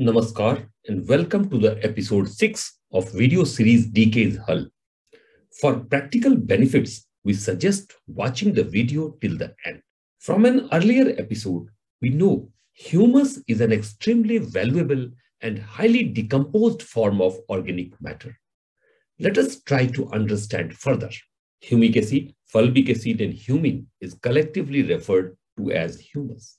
Namaskar and welcome to the episode 6 of video series DK's hAL. For practical benefits, we suggest watching the video till the end. From an earlier episode, we know humus is an extremely valuable and highly decomposed form of organic matter. Let us try to understand further. Humic acid, fulvic acid and humin is collectively referred to as humus.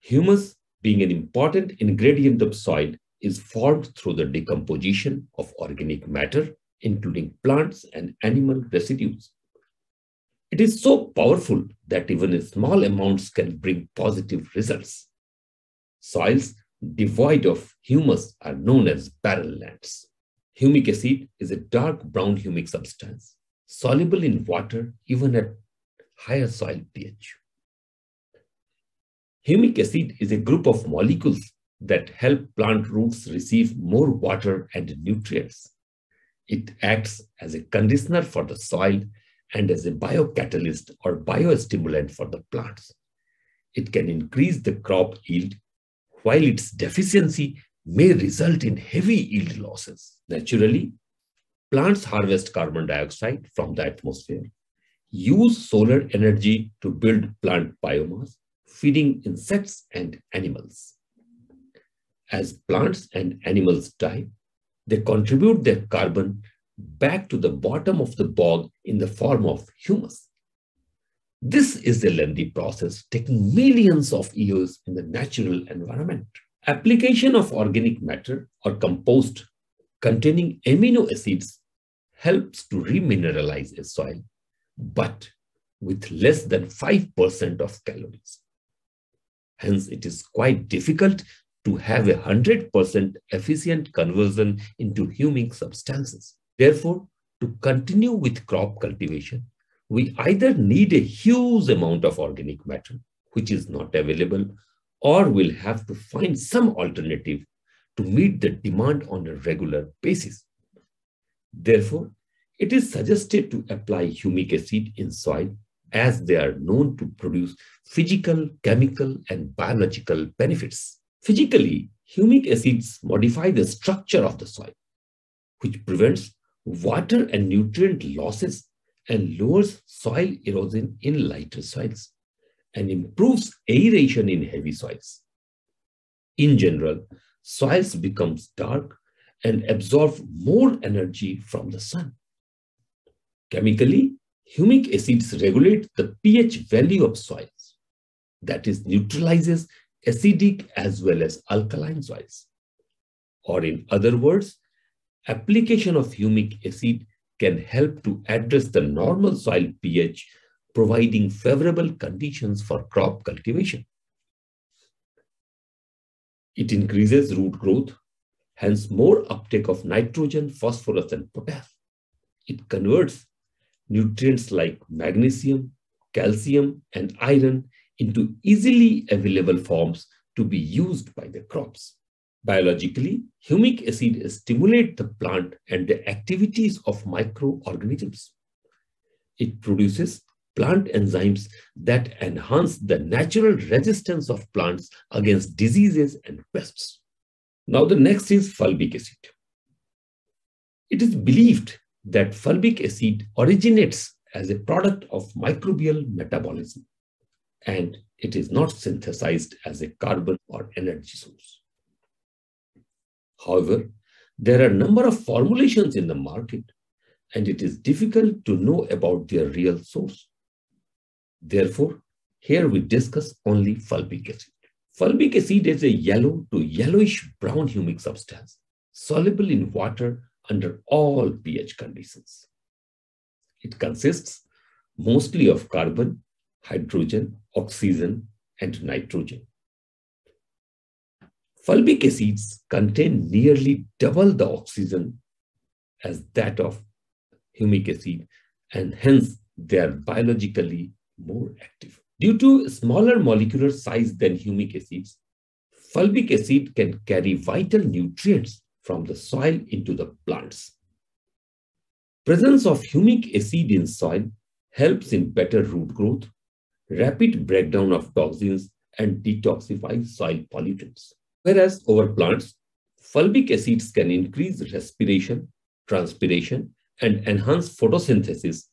Humus, being an important ingredient of soil, is formed through the decomposition of organic matter, including plants and animal residues. It is so powerful that even small amounts can bring positive results. Soils devoid of humus are known as barren lands. Humic acid is a dark brown humic substance, soluble in water even at higher soil pH. Humic acid is a group of molecules that help plant roots receive more water and nutrients. It acts as a conditioner for the soil and as a biocatalyst or biostimulant for the plants. It can increase the crop yield, while its deficiency may result in heavy yield losses. Naturally, plants harvest carbon dioxide from the atmosphere, use solar energy to build plant biomass, feeding insects and animals. As plants and animals die, they contribute their carbon back to the bottom of the bog in the form of humus. This is a lengthy process taking millions of years in the natural environment. Application of organic matter or compost containing amino acids helps to remineralize a soil, but with less than 5% of calories. Hence, it is quite difficult to have a 100% efficient conversion into humic substances. Therefore, to continue with crop cultivation, we either need a huge amount of organic matter, which is not available, or we'll have to find some alternative to meet the demand on a regular basis. Therefore, it is suggested to apply humic acid in soil, as they are known to produce physical, chemical, and biological benefits. Physically, humic acids modify the structure of the soil, which prevents water and nutrient losses and lowers soil erosion in lighter soils and improves aeration in heavy soils. In general, soils become dark and absorb more energy from the sun. Chemically, humic acids regulate the pH value of soils, that is, neutralizes acidic as well as alkaline soils. Or in other words, application of humic acid can help to address the normal soil pH, providing favorable conditions for crop cultivation. It increases root growth, hence more uptake of nitrogen, phosphorus, and potassium. It converts nutrients like magnesium, calcium, and iron into easily available forms to be used by the crops. Biologically, humic acid stimulates the plant and the activities of microorganisms. It produces plant enzymes that enhance the natural resistance of plants against diseases and pests. Now the next is fulvic acid. It is believed that fulvic acid originates as a product of microbial metabolism, and it is not synthesized as a carbon or energy source. However, there are a number of formulations in the market, and it is difficult to know about their real source. Therefore, here we discuss only fulvic acid. Fulvic acid is a yellow to yellowish-brown humic substance, soluble in water under all pH conditions. It consists mostly of carbon, hydrogen, oxygen, and nitrogen. Fulvic acids contain nearly double the oxygen as that of humic acid, and hence they are biologically more active. Due to smaller molecular size than humic acids, fulvic acid can carry vital nutrients from the soil into the plants. Presence of humic acid in soil helps in better root growth, rapid breakdown of toxins, and detoxifies soil pollutants. Whereas over plants, fulvic acids can increase respiration, transpiration, and enhance photosynthesis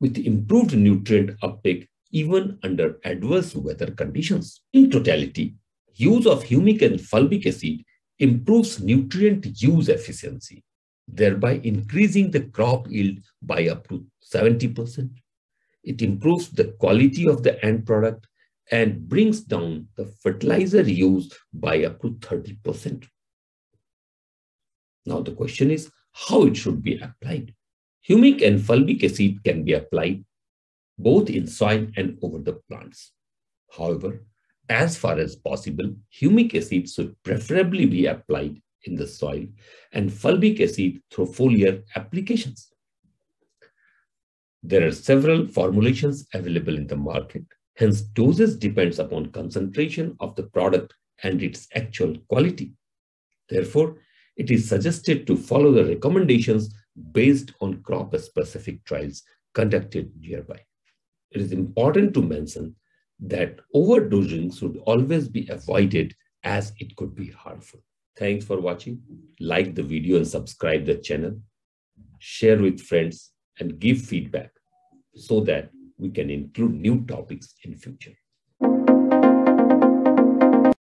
with improved nutrient uptake even under adverse weather conditions. In totality, use of humic and fulvic acid improves nutrient use efficiency, thereby increasing the crop yield by up to 70%. It improves the quality of the end product and brings down the fertilizer use by up to 30%. Now the question is how it should be applied. Humic and fulvic acid can be applied both in soil and over the plants. However, as far as possible, humic acid should preferably be applied in the soil and fulvic acid through foliar applications. There are several formulations available in the market. Hence, dosage depends upon concentration of the product and its actual quality. Therefore, it is suggested to follow the recommendations based on crop-specific trials conducted nearby. It is important to mention that overdosing should always be avoided as it could be harmful. Thanks for watching. Like the video and subscribe the channel. Share with friends and give feedback so that we can include new topics in future.